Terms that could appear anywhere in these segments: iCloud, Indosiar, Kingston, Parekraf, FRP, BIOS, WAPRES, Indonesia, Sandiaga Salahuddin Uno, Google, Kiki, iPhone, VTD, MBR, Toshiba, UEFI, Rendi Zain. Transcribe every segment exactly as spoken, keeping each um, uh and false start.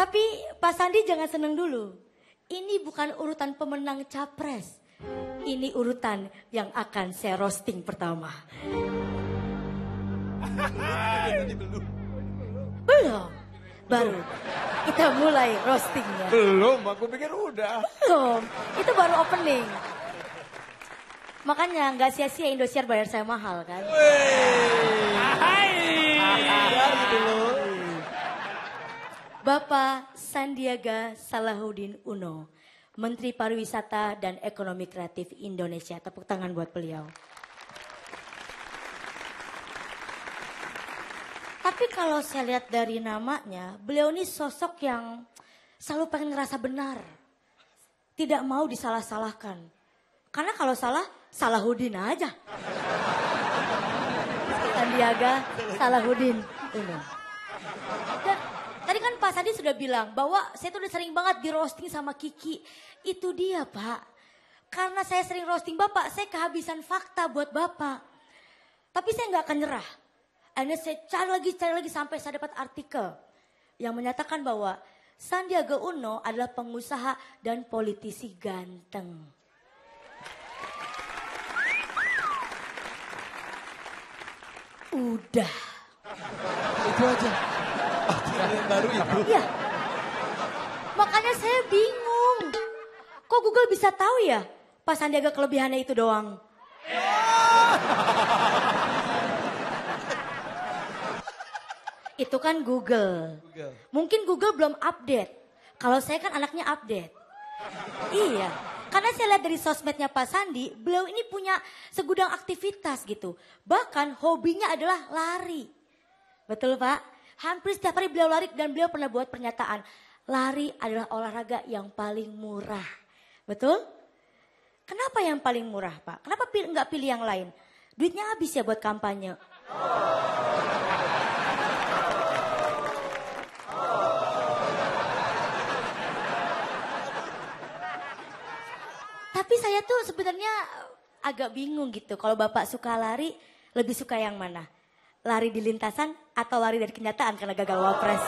Tapi Pak Sandi jangan seneng dulu. Ini bukan urutan pemenang capres. Ini urutan yang akan saya roasting pertama. Belum. Baru kita mulai roastingnya. Belum, aku pikir udah. Belum, itu baru opening. Makanya nggak sia-sia Indosiar bayar saya mahal kan. Bapak Sandiaga Salahuddin Uno, Menteri Pariwisata dan Ekonomi Kreatif Indonesia. Tepuk tangan buat beliau. Tapi kalau saya lihat dari namanya, beliau ini sosok yang selalu pengen ngerasa benar. Tidak mau disalah-salahkan. Karena kalau salah, Salahuddin aja. Sandiaga Salahuddin Uno. Tadi kan Pak Sandi sudah bilang bahwa saya tuh udah sering banget di roasting sama Kiki. Itu dia Pak. Karena saya sering roasting Bapak, saya kehabisan fakta buat Bapak. Tapi saya nggak akan nyerah. Akhirnya saya cari lagi, cari lagi sampai saya dapat artikel. Yang menyatakan bahwa Sandiaga Uno adalah pengusaha dan politisi ganteng. Udah. Itu aja. Yang baru itu. Ya. Makanya saya bingung. Kok Google bisa tahu ya? Pak Sandiaga kelebihannya itu doang. Itu kan Google. Google. Mungkin Google belum update. Kalau saya kan anaknya update. Iya. Karena saya lihat dari sosmednya Pak Sandi, beliau ini punya segudang aktivitas gitu. Bahkan hobinya adalah lari. Betul Pak? Hampir setiap hari beliau lari dan beliau pernah buat pernyataan. Lari adalah olahraga yang paling murah. Betul? Kenapa yang paling murah Pak? Kenapa pilih, nggak pilih yang lain? Duitnya habis ya buat kampanye. Tapi saya tuh sebenarnya agak bingung gitu. Kalau Bapak suka lari, lebih suka yang mana? Lari di lintasan atau lari dari kenyataan karena gagal WAPRES?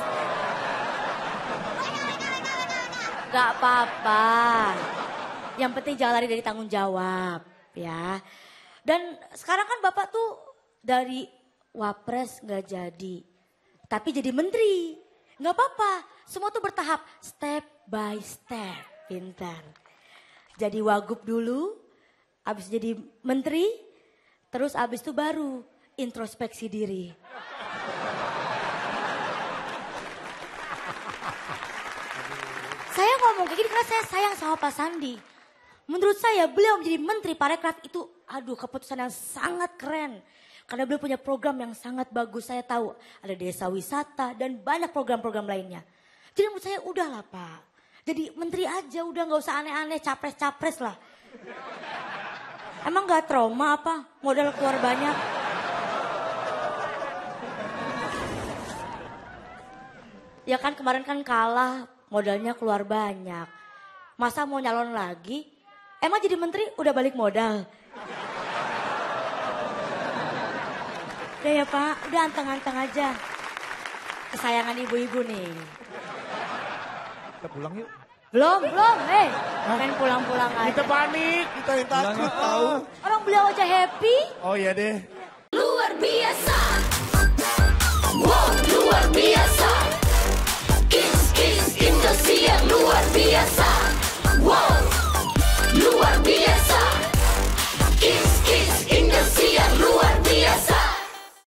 Gak apa-apa. Yang penting jangan lari dari tanggung jawab, ya. Dan sekarang kan Bapak tuh dari WAPRES gak jadi. Tapi jadi menteri. Gak apa-apa. Semua tuh bertahap. Step by step. Pintar. Jadi wagub dulu, habis jadi menteri, terus habis itu baru introspeksi diri. Saya ngomong kayak gini karena saya sayang sama Pak Sandi. Menurut saya beliau menjadi menteri Parekraf itu aduh keputusan yang sangat keren. Karena beliau punya program yang sangat bagus, saya tahu. Ada desa wisata dan banyak program-program lainnya. Jadi menurut saya udahlah Pak. Jadi menteri aja udah gak usah aneh-aneh, capres-capres lah. Emang gak trauma apa? Modal keluar banyak. Ya kan kemarin kan kalah, modalnya keluar banyak. Masa mau nyalon lagi? Emang jadi menteri udah balik modal? Udah ya Pak, udah anteng-anteng aja. Kesayangan ibu-ibu nih. Kita pulang yuk. Belum, belum, hei. Pengen pulang-pulang aja. Kita panik, kita yang takut tahu. Orang beliau aja happy. Oh iya deh. Luar biasa. Wow, luar biasa.